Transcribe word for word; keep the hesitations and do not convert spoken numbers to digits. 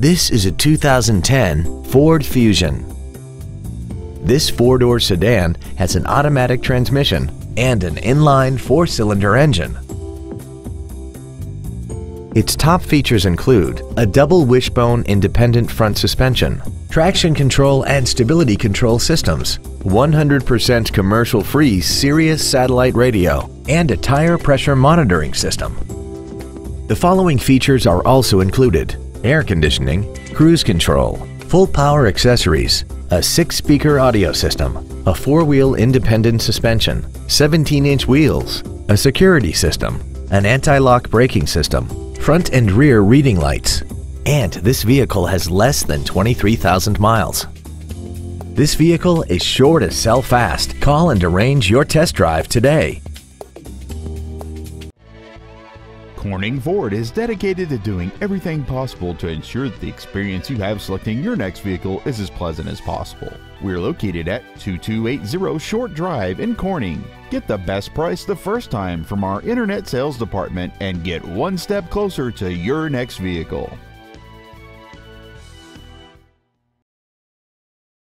This is a two thousand ten Ford Fusion. This four-door sedan has an automatic transmission and an inline four-cylinder engine. Its top features include a double wishbone independent front suspension, traction control and stability control systems, one hundred percent commercial-free Sirius satellite radio, and a tire pressure monitoring system. The following features are also included: air conditioning, cruise control, full power accessories, a six-speaker audio system, a four-wheel independent suspension, seventeen-inch wheels, a security system, an anti-lock braking system, front and rear reading lights, and this vehicle has less than twenty-three thousand miles. This vehicle is sure to sell fast. Call and arrange your test drive today. Corning Ford is dedicated to doing everything possible to ensure that the experience you have selecting your next vehicle is as pleasant as possible. We're located at two two eight zero Short Drive in Corning. Get the best price the first time from our internet sales department and get one step closer to your next vehicle.